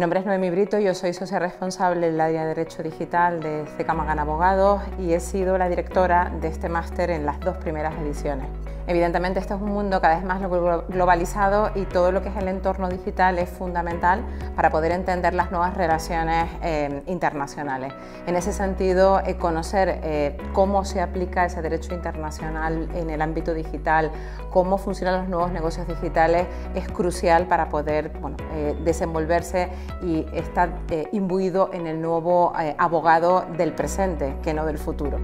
Mi nombre es Noemí Brito, yo soy socia responsable del área de Derecho Digital de CECAMAGAN Abogados y he sido la directora de este máster en las dos primeras ediciones. Evidentemente este es un mundo cada vez más globalizado y todo lo que es el entorno digital es fundamental para poder entender las nuevas relaciones internacionales. En ese sentido, conocer cómo se aplica ese derecho internacional en el ámbito digital, cómo funcionan los nuevos negocios digitales es crucial para poder desenvolverse y estar imbuido en el nuevo abogado del presente, que no del futuro.